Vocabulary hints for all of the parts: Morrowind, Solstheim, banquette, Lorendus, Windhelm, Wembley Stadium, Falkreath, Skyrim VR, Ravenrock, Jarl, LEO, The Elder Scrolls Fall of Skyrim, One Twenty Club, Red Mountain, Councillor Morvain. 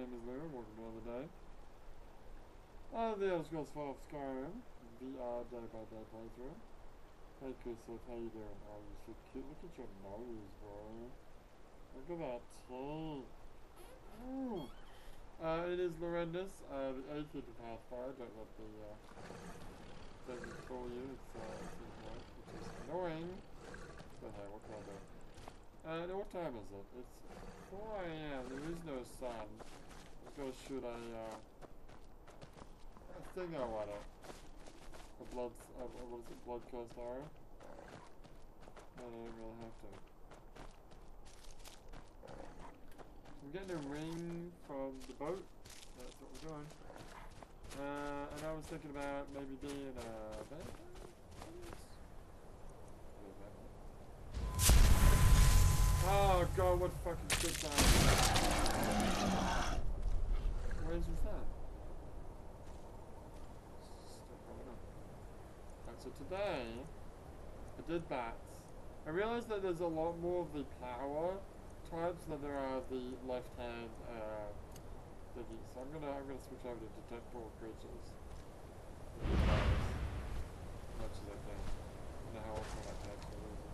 name is Lou, welcome to another day. The Elder Scrolls Fall of Skyrim, VR day by day playthrough. Hey Chris, how you doing? Oh, you're so cute, look at your nose, bro. Look at that teeth. Ooh. It is Lorendus, the atheist of Pathfinder, don't let the thing fool you, it's annoying. But hey, what can I do? And what time is it? It's 4 AM, there is no sun. I've got to shoot a thing I want it. A blood, what is it, blood cost arrow? No, I don't really have to. I'm getting a ring from the boat, that's what we're doing. And I was thinking about maybe being a bandit? Oh god, what fucking shit that is. Where is this at? Still coming up. Right, so today, I did that. I realised that there's a lot more of the power types than there are the left hand thingies. So I'm gonna switch over to detect all creatures. As much as I can. I don't know how often I can actually use it.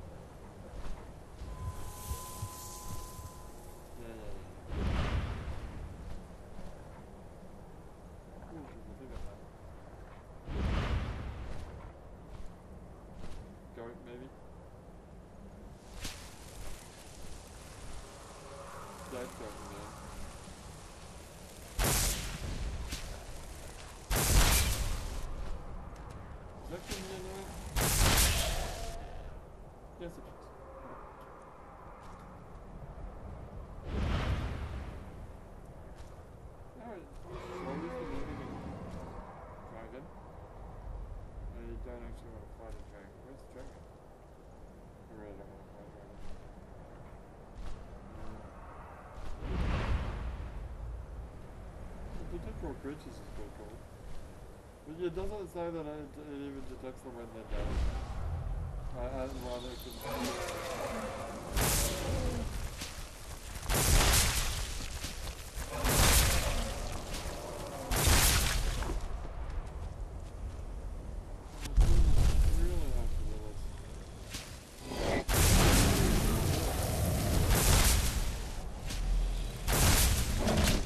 Creatures is pretty cool. But yeah, it doesn't say that it even detects them when they're dead. I don't know why they couldn't see it. I really have to do this.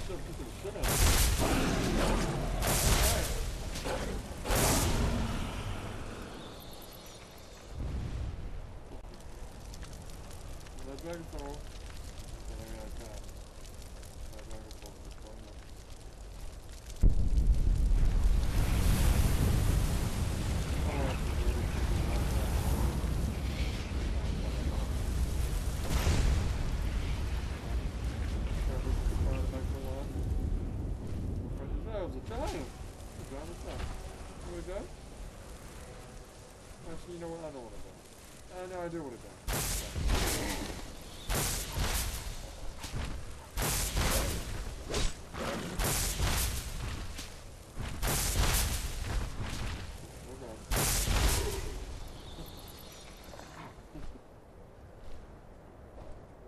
Still picking the shit out. You know what, I don't want to go. No, I do want to go. Why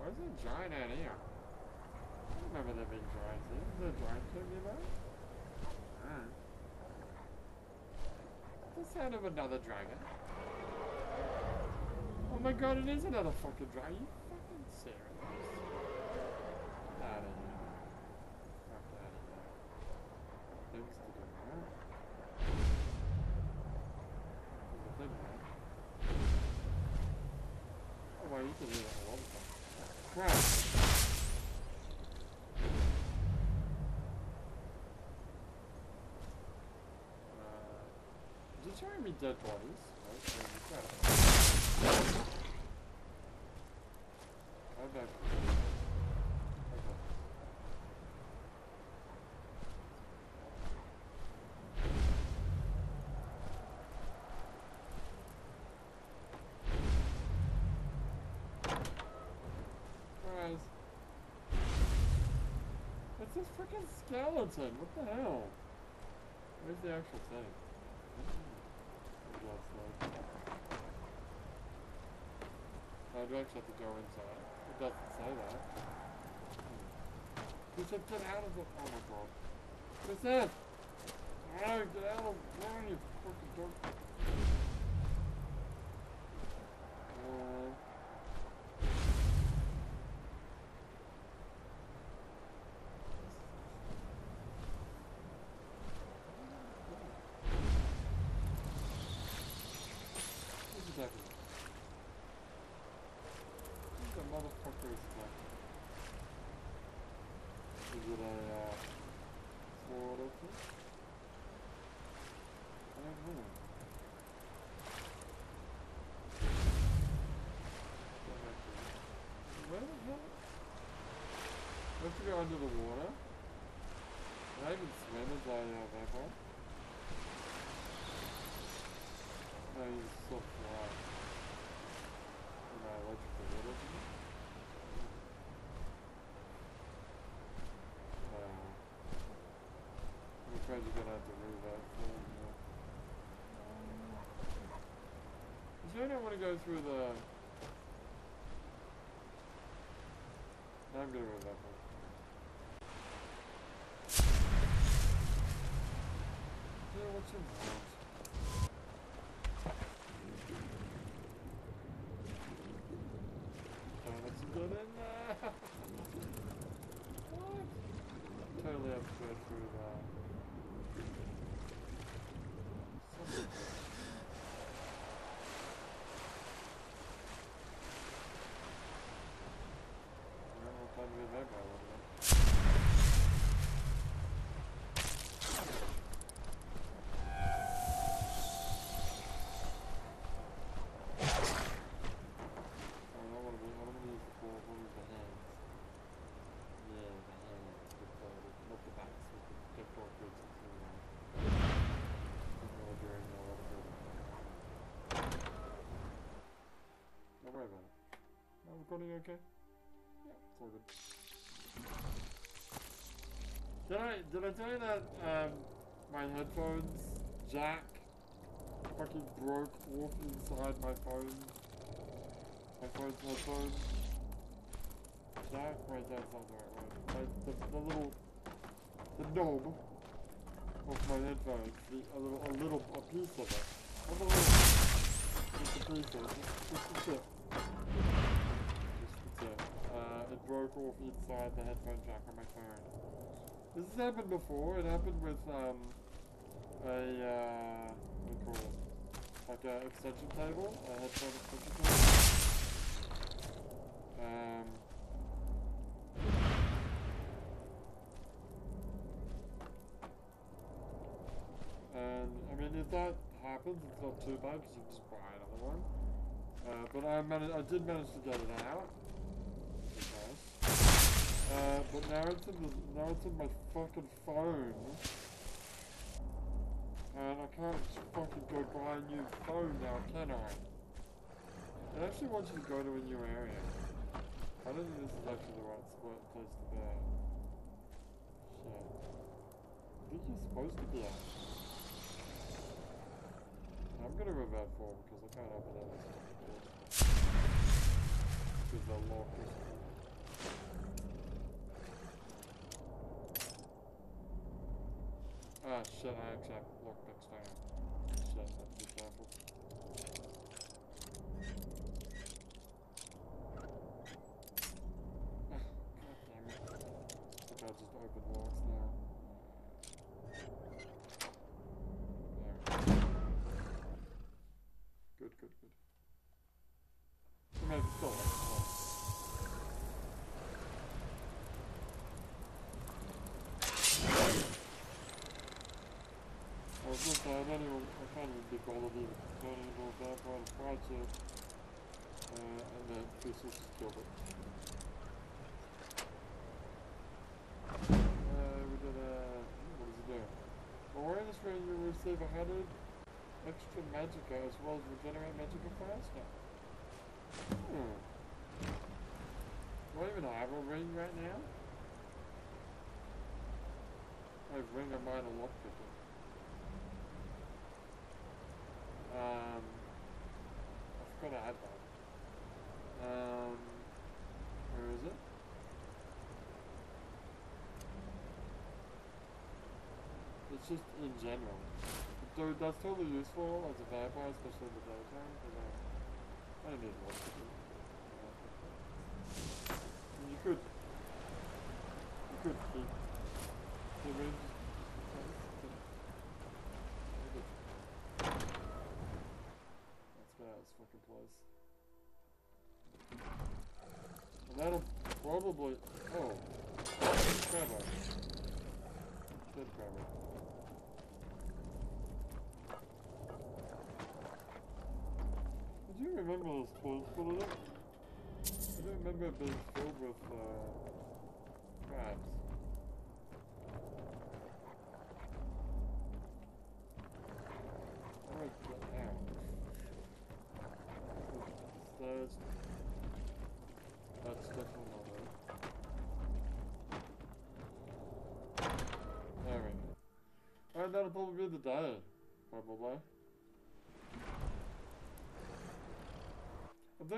is there a giant out here? I don't remember there being giants here. Is there a giant here nearby? Alright. The sound of another dragon. Oh my god, it is another fucking dragon. Are you fucking serious? Get out of here. Fuck out of here. Things to do, right? There's a thing, right? Oh wow, you can do that a lot of times. Crap! Is it showing me dead bodies? Right? I don't know. Okay. Surprise. It's this freaking skeleton. What the hell? Where's the actual thing? I do actually have to go inside. It doesn't say that. We should get out of the. Oh my god. What's that? Alright, get out of the room, you fucking dork. I have to go under the water. Did I even swim as I back on? No, you just still fly. You know, electrical water. I'm afraid you're gonna have to read that for me. You sure I don't want to go through the. No, I'm gonna read that one. What's your mind? Oh, that's good in there! What? Totally have to go through that. Something good. Recording okay? Yeah, it's all good. Did I tell you that my headphones jack fucking broke off inside my phone? My phone's headphones jack? Wait, that's not the right one. The little knob of my headphones, a piece of it. Just a piece of it. Just a chip. It broke off inside the headphone jack on my phone. This has happened before. It happened with what do you call it? Like a extension cable, a headphone extension cable. And I mean, if that happens, it's not too bad because you just buy another one. But I did manage to get it out. But now it's in my fucking phone, and I can't fucking go buy a new phone now, can I? It actually wants you to go to a new area. I don't think this is actually the right place to be. Shit. I think you're supposed to be out. I'm gonna revert forward because I can't open that list. Because they're locked or something. Ah, shit, I actually have to lock next time. Shit, I have to be careful. God damn it. I think I'll just open locks now. There. Good, good, good. So maybe still like locks. I was gonna say, I can't even be bothered either. I don't even know if that part of fire too. And then two switches killed it. We did a... what does it do? Awareness range will receive 100 extra magicka as well as regenerate magicka faster. Hmm. Do I even have a ring right now? I have ring of mine a lot quicker. I forgot I had that. Where is it? It's just in general. Though that's totally useful as a vampire, especially in the daytime, because I don't need one to do. And you could keep the range. That's about this fucking place. And that'll probably... Oh. Crabber. Dead crabber. I do remember those pools full of them. I don't remember it being filled with crabs. Alright, get out. That's definitely not right. There we go. Alright, that'll probably be the day. Probably. I'm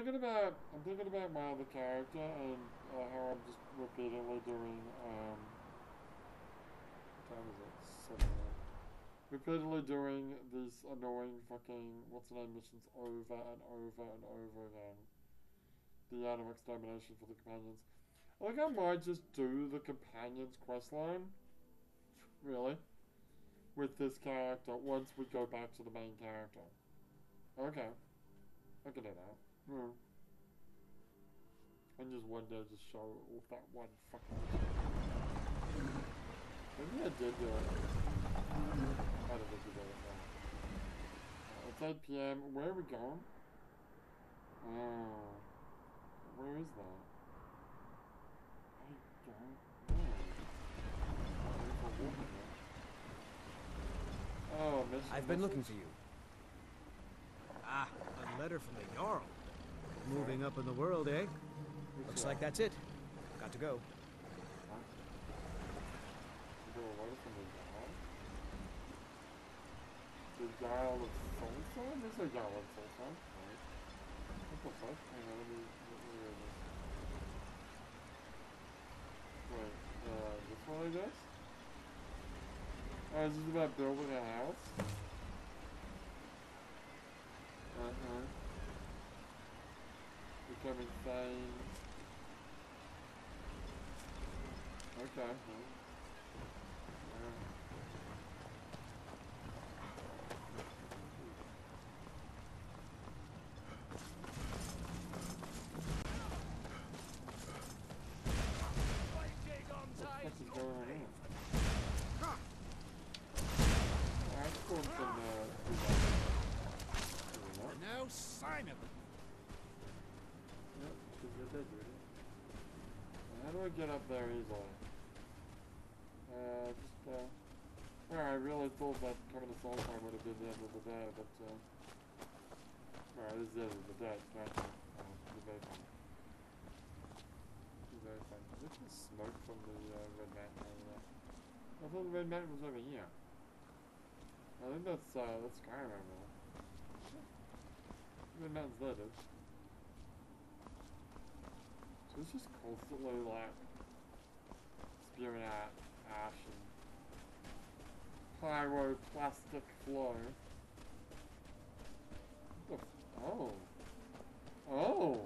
thinking about my other character and how I'm just repeatedly doing what time is it? 7 repeatedly doing these annoying fucking what's the name missions over and over and over again. The animal extermination for the companions. I think I might just do the companions questline. Really? With this character once we go back to the main character. Okay. I can do that. Hmm. And just one day just show off that one fucking shit. Maybe I did do it. I don't think you did it now. It's 8 PM. Where are we going? Oh. Where is that? I don't know. Oh, Mr. I've been looking for you. Ah, a letter from the Jarl. Moving up in the world, eh? Looks like that's it. Got to go. Huh? Is there a letter from the Jarl? The Jarl of Solstheim? There's no Jarl of Solstheim. Alright. What the fuck? Hang on, let me read this. Wait, this one I guess? Oh, is this about building a house? Uh-huh. Becoming insane. Okay. Get up there easily. I really thought that coming to Solstheim would have been the end of the day, but alright, this is the end of the day, it's not very fun. It's very fun. Is this the smoke from the Red Mountain over there? I thought the Red Mountain was over here. I think that's Skyrim over there. Red Mountain's there, dude. It's just constantly like spewing out ash and pyroplastic flow. What the f oh.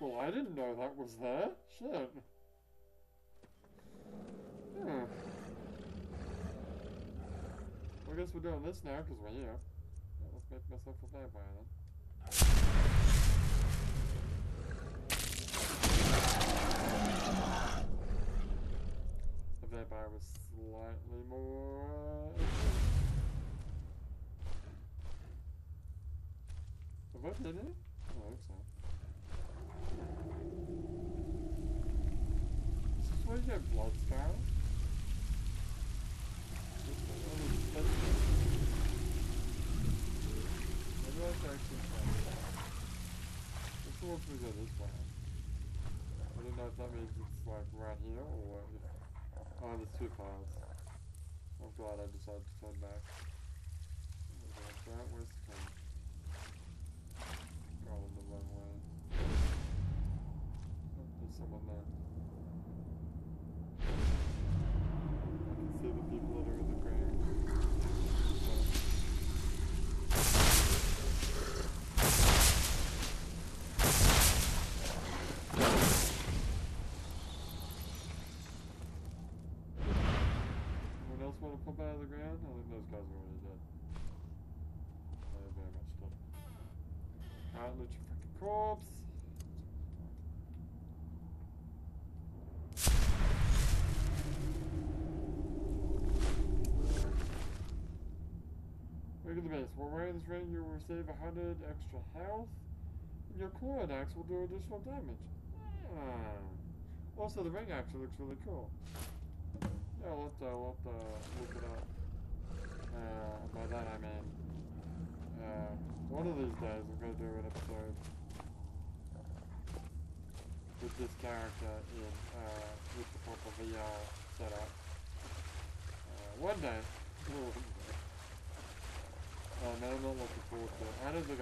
Well, I didn't know that was there. Shit. Hmm. Well, I guess we're doing this now because we're here. Yeah, let's make myself a vampire then. The vampire was slightly more... Have I hit it? Oh, I hope so. Is this where you get blood scars? Maybe I should actually find that. This one wants me to go this way. I don't know if that means it's like right here or if... Oh, there's two piles. I'm glad I decided to turn back. Where's the king? Going the wrong way. Oh, there's someone there. Okay, I think those guys are already dead. They're very much dead. Alright, loot your freaking corpse. Look at the base. While wearing this ring, you will receive 100 extra health. Your clawed axe will do additional damage. Ah. Also, the ring actually looks really cool. Yeah, we'll look it up. By that I mean, one of these days I'm going to do an episode with this character in, with the proper VR setup. One day. Man, I'm not looking forward to it. I don't think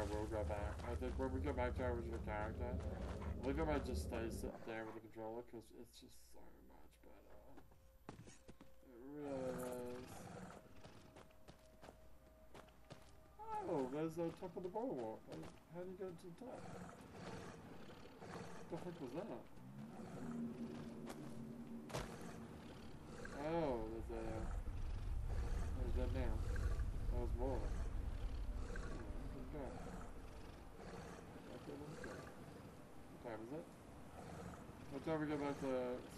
I will go back. I think when we go back to our original character, I think I might just sit there with the controller, because it's just so much better. It really is. Oh, there's the top of the bulwark. How do you go to the top? What the heck was that? Oh, there's that now. That was more. Oh, what time is it? By the time we get back to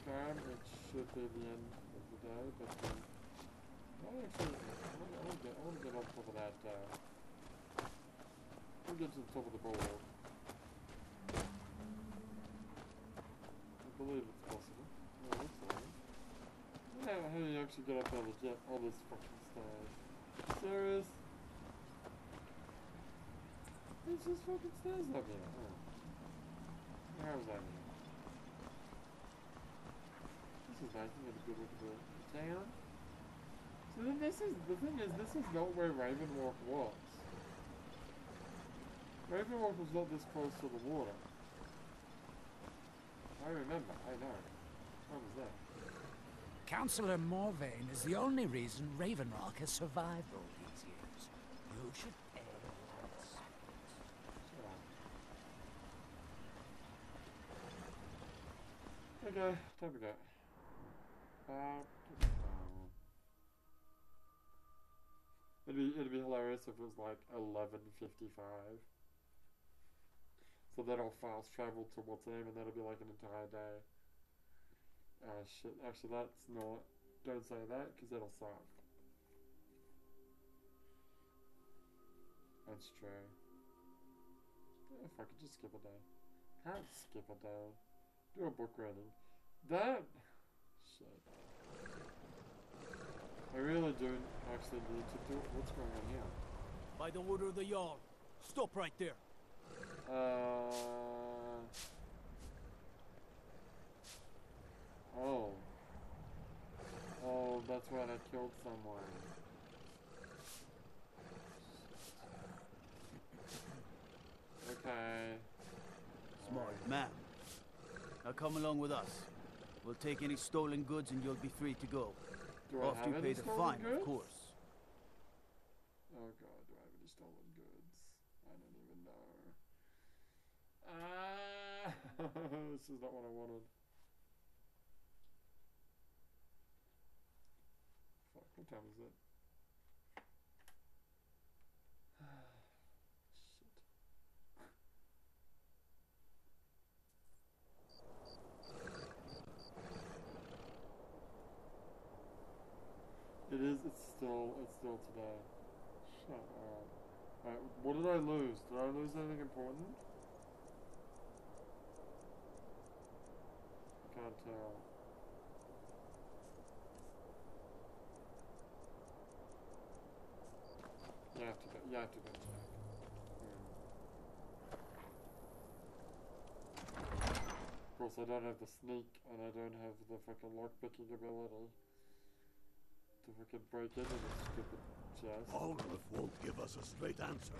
Skyrim, it should be the end of the day, but then... I want to get on top of that, I want to get to the top of the board. I believe it's possible. Yeah, it looks like it. Yeah, how do you actually get up all these fucking stairs? Serious? There's just fucking stairs up here. Oh. How was that here? This is nice. You get a good look at the town. So then this is not where Ravenrock was. Ravenrock was not this close to the water. I remember. I know. What was that? Councillor Morvain is the only reason Ravenrock has survived all these years. You should pay for this. Okay, time to go. It'd be hilarious if it was like 11:55. So then I'll fast travel to what's name, and that'll be like an entire day. Shit, actually that's not, don't say that, because that'll suck. That's true. If I could just skip a day. Can't skip a day. Do a book reading. That... Shit. I really don't actually need to do it. What's going on here? By the order of the Jarl. Stop right there. Oh. Oh, that's right, I killed someone. Okay. Smart man. Now come along with us. We'll take any stolen goods and you'll be free to go. After you pay the fine, of course. Oh god, do I have any stolen goods? I don't even know. This is not what I wanted. Fuck, what time is it? Shit. It's still today. Shut up. Alright, what did I lose? Did I lose anything important? I can't tell. You have to go check. Of course I don't have the sneak and I don't have the fucking lockpicking ability to fucking break into this stupid chest. Falkreath won't give us a straight answer.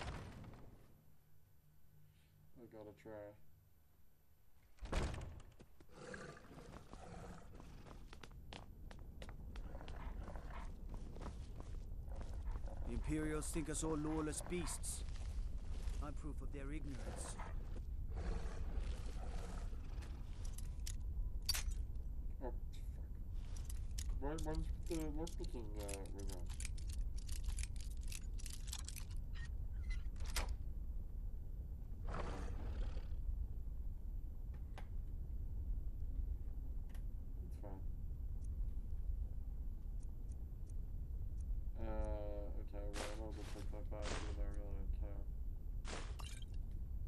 I gotta try. The Imperials think us all lawless beasts. I'm proof of their ignorance. Oh, fuck. Why did you put the workbooks of Ravenrock? That's fine. Okay, well, I might as well take that back because I really don't care.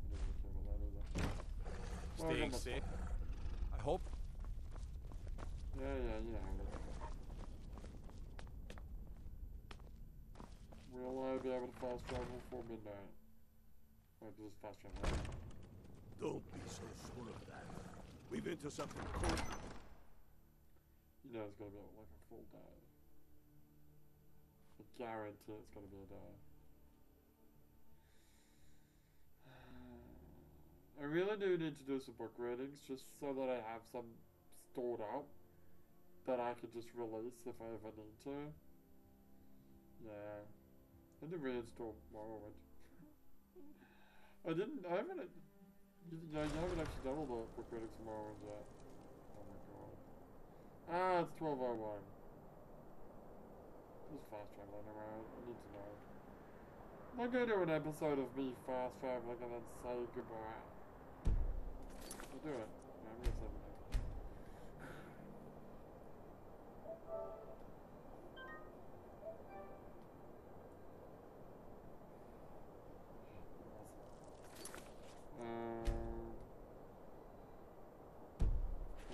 I didn't care about that either. Staying safe, I hope. Yeah. Will I be able to fast travel before midnight? Wait, this is fast travel. Don't be so sure of that. We've into something cold. You know it's gonna be like a full day. I guarantee it's gonna be a day. I really do need to do some book readings just so that I have some stored up that I could just release if I ever need to. Yeah. I didn't reinstall Morrowind. I haven't, you haven't actually done all the book readings for Morrowind yet. Oh my god. Ah, it's 12:01. Just fast traveling around, I need to know. I'm not gonna do an episode of me fast traveling and then say goodbye. I'll do it. Yeah, I'm gonna say goodbye. I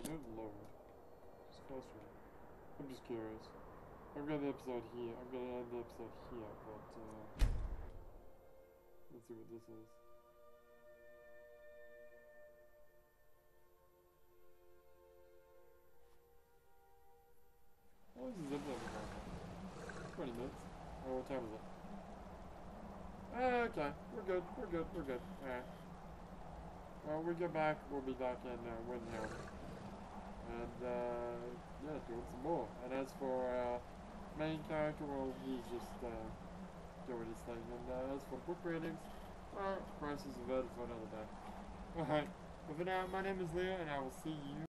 don't load. It's close to me. I'm just curious. I've got the episode here. I'm gonna end the episode here, but let's see what this is. How long is this episode about? 20 minutes. Oh, what time is it? Okay, we're good. Alright. Well, we get back, we'll be back in Windhelm. And, yeah, doing some more. And as for our main character, well, he's just doing his thing. And as for book readings, well, price is averted for another day. Alright, well, for now, my name is Leo, and I will see you.